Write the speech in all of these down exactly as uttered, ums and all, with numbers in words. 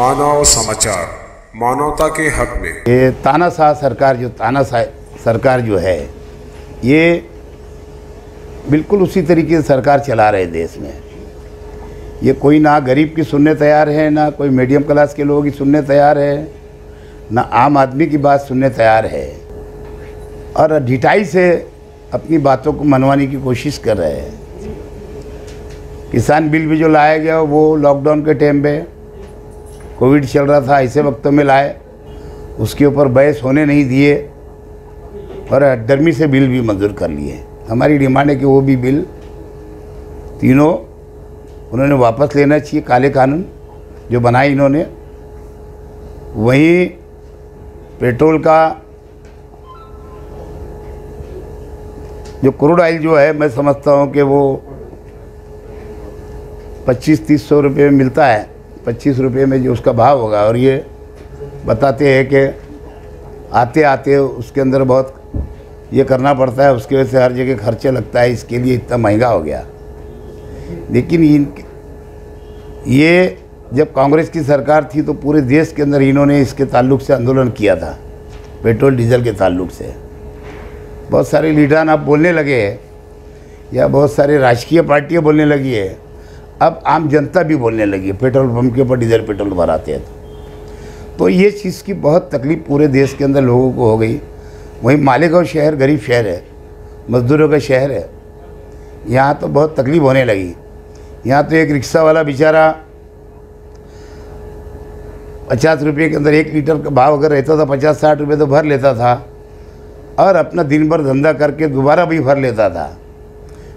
मानव समाचार, मानवता के हक में। ये तानाशाह सरकार जो तानाशाह सरकार जो है ये बिल्कुल उसी तरीके से सरकार चला रहे देश में। ये कोई ना गरीब की सुनने तैयार है, ना कोई मीडियम क्लास के लोगों की सुनने तैयार है, ना आम आदमी की बात सुनने तैयार है, और ढिठाई से अपनी बातों को मनवाने की कोशिश कर रहे हैं। किसान बिल भी जो लाया गया वो लॉकडाउन के टाइम पे, कोविड चल रहा था, ऐसे वक्तों में लाए, उसके ऊपर बहस होने नहीं दिए और हठधर्मी से बिल भी मंजूर कर लिए। हमारी डिमांड है कि वो भी बिल तीनों उन्होंने वापस लेना चाहिए। काले कानून जो बनाए इन्होंने, वहीं पेट्रोल का जो क्रूड ऑयल जो है, मैं समझता हूँ कि वो पच्चीस तीस सौ रुपये में मिलता है, पच्चीस रुपये में जो उसका भाव होगा, और ये बताते हैं कि आते आते उसके अंदर बहुत ये करना पड़ता है, उसकी वजह से हर जगह खर्चे लगता है, इसके लिए इतना महंगा हो गया। लेकिन इन ये जब कांग्रेस की सरकार थी तो पूरे देश के अंदर इन्होंने इसके ताल्लुक़ से आंदोलन किया था, पेट्रोल डीजल के ताल्लुक़ से। बहुत सारे लीडरान आप बोलने लगे हैं, या बहुत सारे राजकीय पार्टियाँ बोलने लगी है, अब आम जनता भी बोलने लगी है पेट्रोल पंप के ऊपर डीजल पेट्रोल भराते हैं। तो ये चीज़ की बहुत तकलीफ़ पूरे देश के अंदर लोगों को हो गई। वहीं मालेगाँव शहर गरीब शहर है, मज़दूरों का शहर है, यहाँ तो बहुत तकलीफ़ होने लगी। यहाँ तो एक रिक्शा वाला बेचारा पचास रुपये के अंदर एक लीटर का भाव अगर रहता था, पचास साठ रुपये तो भर लेता था और अपना दिन भर धंधा करके दोबारा भी भर लेता था।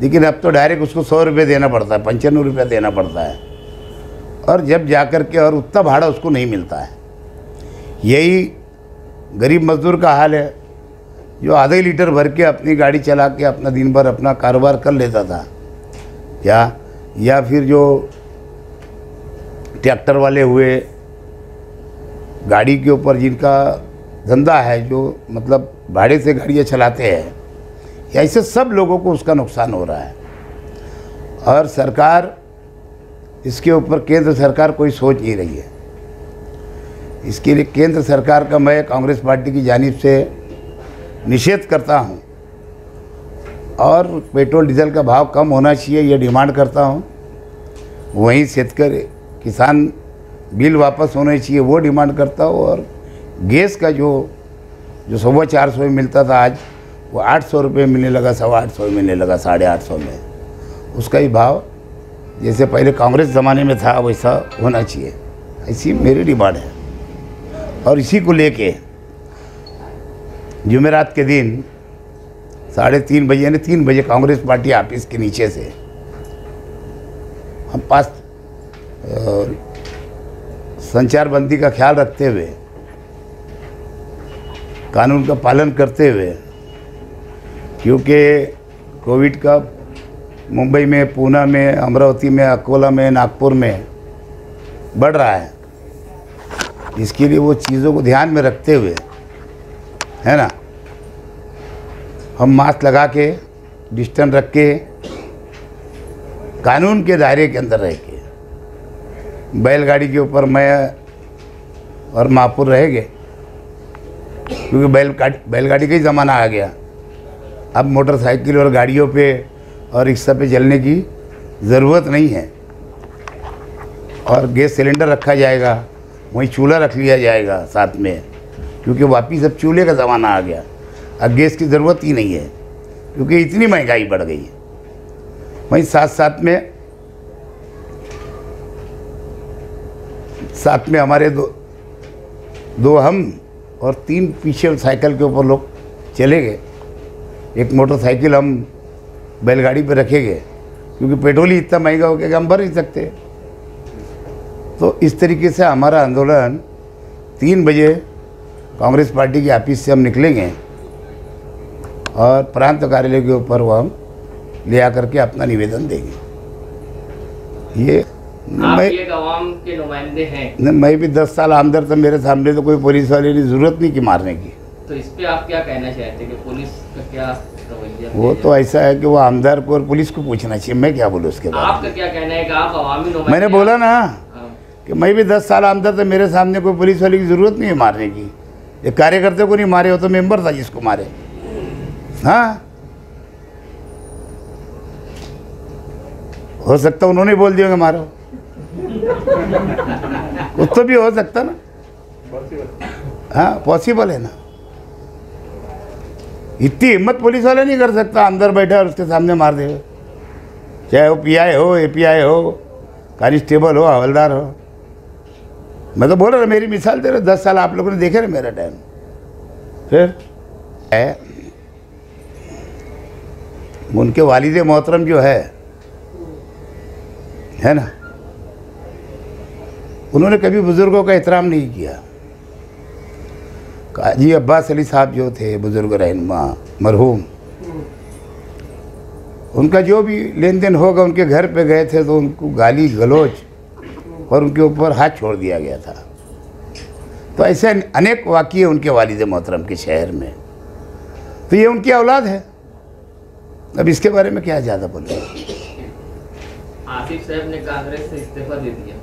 लेकिन अब तो डायरेक्ट उसको सौ रुपये देना पड़ता है, पंचानवे रुपये देना पड़ता है, और जब जा कर के और उतना भाड़ा उसको नहीं मिलता है। यही गरीब मजदूर का हाल है जो आधे लीटर भर के अपनी गाड़ी चला के अपना दिन भर अपना कारोबार कर लेता था, या या फिर जो ट्रैक्टर वाले हुए, गाड़ी के ऊपर जिनका धंधा है, जो मतलब भाड़े से गाड़ियाँ चलाते हैं, या इससे सब लोगों को उसका नुकसान हो रहा है। और सरकार इसके ऊपर, केंद्र सरकार कोई सोच नहीं रही है इसके लिए। केंद्र सरकार का मैं कांग्रेस पार्टी की जानिब से निषेध करता हूं और पेट्रोल डीजल का भाव कम होना चाहिए यह डिमांड करता हूं। वहीं शेतकर किसान बिल वापस होने चाहिए वो डिमांड करता हूं, और गैस का जो जो सवा चार सौ में मिलता था आज वो आठ सौ रुपये मिलने लगा, सवा आठ सौ मिलने लगा, साढ़े आठ सौ में। उसका ही भाव जैसे पहले कांग्रेस ज़माने में था वैसा होना चाहिए, ऐसी मेरी डिमांड है। और इसी को लेके जुमेरात के दिन साढ़े तीन बजे यानी तीन बजे कांग्रेस पार्टी ऑफिस के नीचे से हम पास संचार बंदी का ख्याल रखते हुए, कानून का पालन करते हुए, क्योंकि कोविड का मुंबई में, पूना में, अमरावती में, अकोला में, नागपुर में बढ़ रहा है, इसके लिए वो चीज़ों को ध्यान में रखते हुए है ना, हम मास्क लगा के, डिस्टेंस रख के, कानून के दायरे के अंदर रह के, बैलगाड़ी के ऊपर मैं और महापुर रह गए, क्योंकि बैलगाड़ी बैलगाड़ी का ही ज़माना आ गया। अब मोटरसाइकिल और गाड़ियों पे और रिक्शा पे चलने की ज़रूरत नहीं है। और गैस सिलेंडर रखा जाएगा, वहीं चूल्हा रख लिया जाएगा साथ में, क्योंकि वापिस अब चूल्हे का ज़माना आ गया, अब गैस की ज़रूरत ही नहीं है क्योंकि इतनी महंगाई बढ़ गई है। वहीं साथ साथ में साथ में हमारे दो दो हम और तीन पीछे साइकिल के ऊपर लोग चले गए, एक मोटरसाइकिल हम बैलगाड़ी पर रखेंगे क्योंकि पेट्रोल ही इतना महंगा हो गया हम भर नहीं सकते। तो इस तरीके से हमारा आंदोलन तीन बजे कांग्रेस पार्टी के ऑफिस से हम निकलेंगे और प्रांत कार्यालय के ऊपर वह हम ले आकर के अपना निवेदन देंगे। ये आप एक आवाम के नुमाइंदे हैं, मैं भी दस साल आमदर था, मेरे सामने तो कोई पुलिस वाले की ज़रूरत नहीं कि मारने की। तो इस पे आप क्या कहना चाहते हैं कि पुलिस का क्या रवैया? वो तो ऐसा है कि वो आमदार को और पुलिस को पूछना चाहिए, मैं क्या बोलूँ उसके बाद। आपका क्या कहना है कि आप आवामी? मैंने बोला ना कि मैं भी दस साल आमदर था, मेरे सामने कोई पुलिस वाले की ज़रूरत नहीं है मारने की। ये कार्यकर्ता को नहीं मारे हो तो मेंबर था जिसको मारे। हाँ, हो सकता उन्होंने बोल दिया कि मारो, कुछ तो भी हो सकता ना। हाँ, पॉसिबल है ना। इतनी हिम्मत पुलिस वाले नहीं कर सकता, अंदर बैठा और उसके सामने मार दे, चाहे वो पीआई हो, एपीआई हो, कांस्टेबल हो, हवलदार हो। मैं तो बोल रहा हूँ, मेरी मिसाल दे रहा हूँ, दस साल आप लोगों ने देखे ना मेरा टाइम। फिर है उनके वालिद मोहतरम जो है है ना, उन्होंने कभी बुज़ुर्गों का एहतराम नहीं किया। काजी अब्बास अली साहब जो थे बुज़ुर्ग रहनुमा मरहूम, उनका जो भी लेन देन होगा, उनके घर पे गए थे तो उनको गाली गलौज और उनके ऊपर हाथ छोड़ दिया गया था। तो ऐसे अनेक वाक़ये उनके वालिद मोहतरम के शहर में। तो ये उनकी औलाद है, अब इसके बारे में क्या ज़्यादा बोलूँ। आसिफ साहब ने कांग्रेस से इस्तीफा दे दिया।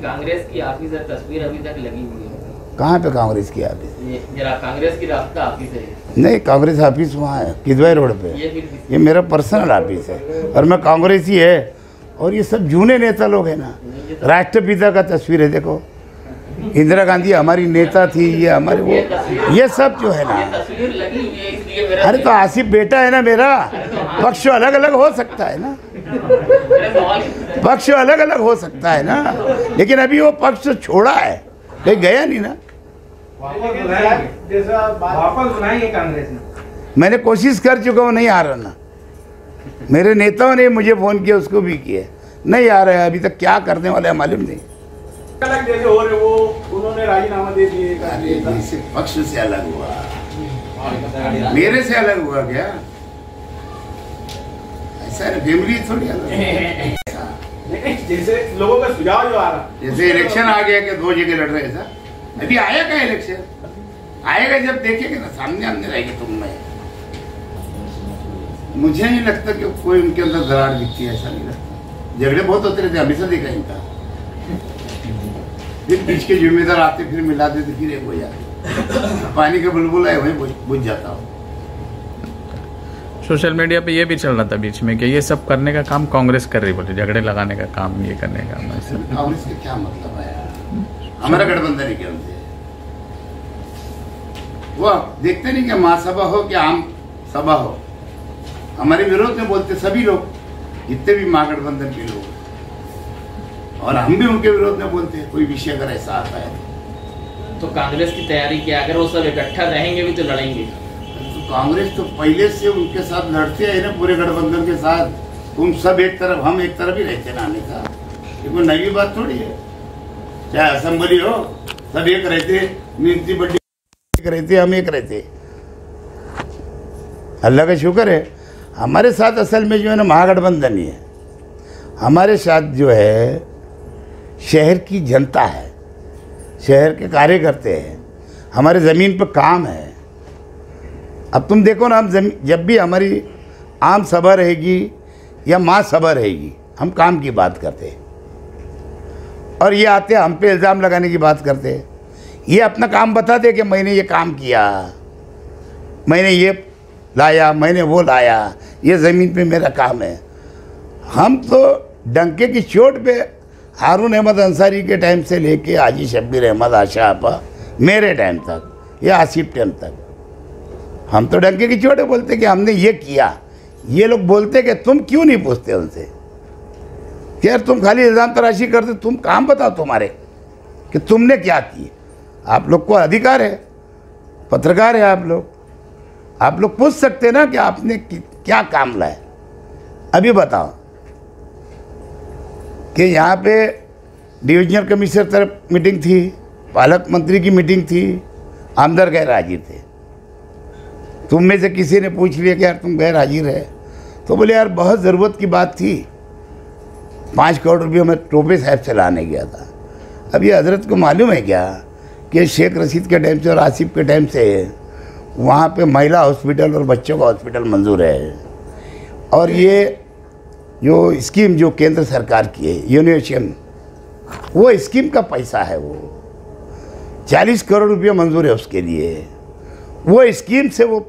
कांग्रेस की ऑफिस और तस्वीर अभी तक लगी हुई है। कहाँ पे कांग्रेस की ऑफिस? ये मेरा कांग्रेस की रास्ता ऑफिस है। नहीं, कांग्रेस ऑफिस वहाँ है किदवाई रोड पे। ये, ये मेरा पर्सनल ऑफिस है और मैं कांग्रेस ही है। और ये सब जूने नेता लोग हैं ना। राष्ट्रपिता का तस्वीर है, देखो इंदिरा गांधी हमारी नेता थी, ये हमारे वो ये सब जो है ना। अरे तो आसिफ बेटा है ना मेरा, पक्ष अलग अलग हो सकता है ना, पक्ष अलग अलग हो सकता है ना, लेकिन अभी वो पक्ष छोड़ा है, कहीं गया नहीं ना। मैंने कोशिश कर चुका हूँ, नहीं आ रहा ना। मेरे नेताओं ने मुझे फ़ोन किया, उसको भी किया, नहीं आ रहा है। अभी तक क्या करने वाले हैं मालूम नहीं। अलग जैसे हो रहे वो, उन्होंने राजीनामा दे दिए, पक्ष से अलग हुआ, मेरे से अलग हुआ क्या? फैमिली थोड़ी अलग। जैसे लोगों का सुझाव जो आ रहा, जैसे इलेक्शन आ गया कि दो जगह लड़ रहे हैं सर। अभी आया क्या इलेक्शन? आएगा जब देखेंगे ना, सामने आमने रहेगी। तुम मैं मुझे नहीं लगता कि कोई उनके अंदर दरार दिखती है, ऐसा नहीं लगता। झगड़े बहुत होते रहते, हमेशा देखा इनका। फिर बीच के जिम्मेदार आते, फिर मिला देते, फिर एक हो जाते, पानी का बुलबुल है वही बुझ जाता हो। सोशल मीडिया पे ये भी चल रहा था बीच में कि ये सब करने का काम कांग्रेस कर रही, बोले झगड़े लगाने का काम ये करने का। कांग्रेस का क्या मतलब है? हमारा गठबंधन ही क्या उनसे? वो देखते नहीं कि महासभा हो कि आम सभा हो, हमारे विरोध में बोलते सभी लोग, जितने भी महागठबंधन के लोग, और हम भी उनके विरोध में बोलते हैं। कोई विषय अगर ऐसा आता है तो कांग्रेस की तैयारी क्या? अगर वो सब इकट्ठा रहेंगे भी तो लड़ेंगे। कांग्रेस तो पहले से उनके साथ लड़ते हैं ना, पूरे गठबंधन के साथ। तुम सब एक तरफ, हम एक तरफ ही रहते ना, आने का ये कोई नई बात थोड़ी है। चाहे असेंबली हो, सब एक रहते, नीति बड़ी एक रहते, हम एक रहते। अल्लाह का शुक्र है हमारे साथ असल में जो है ना महागठबंधन ही है। हमारे साथ जो है शहर की जनता है, शहर के कार्यकर्ते हैं, हमारे ज़मीन पर काम है। अब तुम देखो ना, हम जब भी हमारी आम सभा रहेगी या माँ सभा रहेगी, हम काम की बात करते हैं। और ये आते हम पे इल्ज़ाम लगाने की बात करते हैं। ये अपना काम बताते कि मैंने ये काम किया, मैंने ये लाया, मैंने वो लाया, ये ज़मीन पे मेरा काम है। हम तो डंके की चोट पे हारून अहमद अंसारी के टाइम से लेके हाजी शब्बीर अहमद, आशा आपा, मेरे टाइम तक या आसिफ टाइम तक, हम तो डंके की चोटे बोलते कि हमने ये किया। ये लोग बोलते कि तुम क्यों नहीं पूछते उनसे कि यार तुम खाली इल्ज़ाम तराशी करते, तुम काम बताओ तुम्हारे कि तुमने क्या किए। आप लोग को अधिकार है, पत्रकार है आप लोग, आप लोग पूछ सकते ना कि आपने क्या काम लाया। अभी बताओ कि यहाँ पे डिवीजनल कमिश्नर तरफ मीटिंग थी, पालक मंत्री की मीटिंग थी, आमदार गैर हाजिर थे। तुम में से किसी ने पूछ लिया कि यार तुम गैर हाजिर है, तो बोले यार बहुत ज़रूरत की बात थी, पाँच करोड़ रुपये मैं टोपे साहब से लाने गया था। अब ये हजरत को मालूम है क्या कि शेख रशीद के टाइम से और आसिफ के टाइम से वहाँ पे महिला हॉस्पिटल और बच्चों का हॉस्पिटल मंजूर है। और ये जो स्कीम जो केंद्र सरकार की है यूनिवर्सिटी वो स्कीम का पैसा है, वो चालीस करोड़ रुपया मंजूर है उसके लिए। वो स्कीम से वो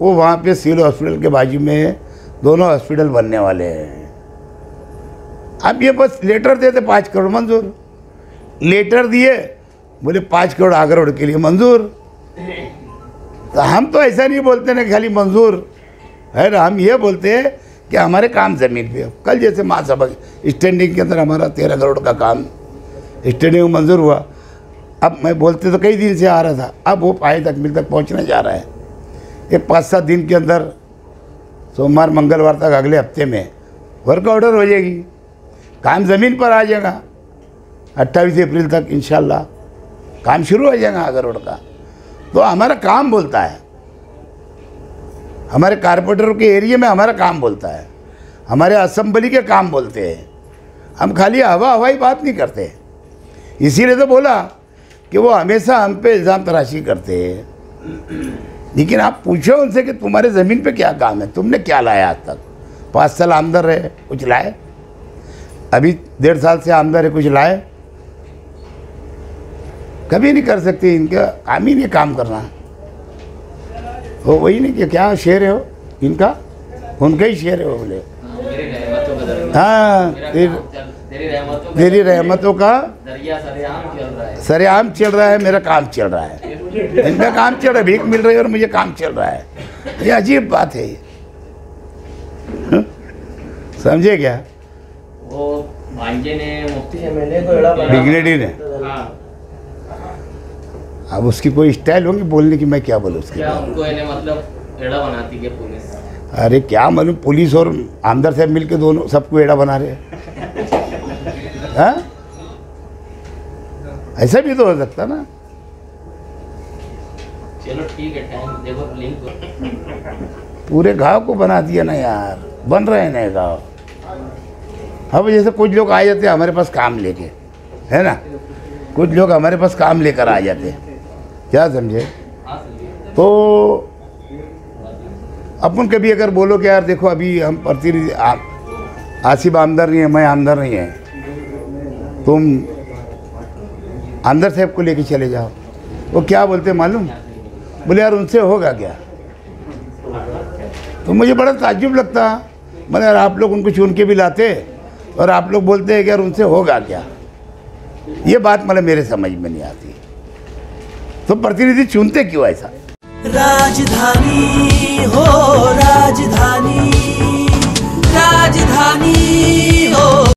वो वहाँ पे सिविल हॉस्पिटल के बाजू में दोनों हॉस्पिटल बनने वाले हैं। अब ये बस लेटर देते पाँच करोड़ मंजूर, लेटर दिए बोले पाँच करोड़ आगरा रोड के लिए मंजूर। तो हम तो ऐसा नहीं बोलते ना खाली मंजूर है ना, हम ये बोलते हैं कि हमारे काम ज़मीन पे। कल जैसे महासभा स्टैंडिंग के अंदर हमारा तेरह करोड़ का काम स्टैंडिंग में मंजूर हुआ। अब मैं बोलते तो कई दिन से आ रहा था, अब वो पाए तकमील तक पहुंचने जा रहा है। ये पाँच सात दिन के अंदर सोमवार मंगलवार तक अगले हफ्ते में वर्क ऑर्डर हो जाएगी, काम ज़मीन पर आ जाएगा। अट्ठाईस अप्रैल तक इंशाल्लाह काम शुरू हो जाएगा आगरा रोड का। तो हमारा काम बोलता है, हमारे कारपोरेटरों के एरिया में हमारा काम बोलता है, हमारे असम्बली के काम बोलते हैं। हम खाली हवा हवाई बात नहीं करते। इसीलिए तो बोला कि वो हमेशा हम पे इल्ज़ाम तराशी करते हैं, लेकिन आप पूछो उनसे कि तुम्हारे ज़मीन पे क्या काम है, तुमने क्या लाया आज तक। पाँच साल आमदार रहे, कुछ लाए, अभी डेढ़ साल से आमदार है, कुछ लाए। कभी नहीं कर सकते, इनका काम ही नहीं काम करना। वो वही नहीं कि क्या शेर है हो इनका, उनका ही शेर है वो। बोले हाँ तेरी रहमतों का सरेआम चल रहा है, मेरा काम चल रहा है, इनका काम चल रहा है, भीख मिल रही है और मुझे काम चल रहा है। ये अजीब बात है, समझे क्या। वो भाईजी ने मुफ्ती एमएलए को एड़ा बना डिग्नेडी ने। अब उसकी कोई स्टाइल होगी बोलने की, मैं क्या बोलूँ उसके क्या उनको इन्हें मतलब एड़ा बनाती है पुलिस। अरे क्या मालूम पुलिस और आमदार साहब मिलके दोनों सबको एड़ा बना रहे हैं। ऐसा भी तो हो सकता ना। चलो ठीक है, टाइम देखो लिंक पूरे गांव को बना दिया ना यार, बन रहे हैं नए गाँव। अब जैसे कुछ लोग आ जाते हैं हमारे पास काम लेके, है ना, कुछ लोग हमारे पास काम लेकर आ जाते हैं, क्या समझे। तो अपन कभी अगर बोलो कि यार देखो अभी हम प्रतिनिधि आसिफ आमदार नहीं है, मैं आमदार नहीं है, तुम आमदार साहब को लेके चले जाओ, वो क्या बोलते मालूम, बोले यार उनसे होगा क्या। तो मुझे बड़ा ताज्जुब लगता, मैंने यार आप लोग उनको चुन के भी लाते और आप लोग बोलते हैं कि यार उनसे होगा क्या। ये बात मतलब मेरे समझ में नहीं आती, तो प्रतिनिधि चुनते क्यों ऐसा। राजधानी हो राजधानी।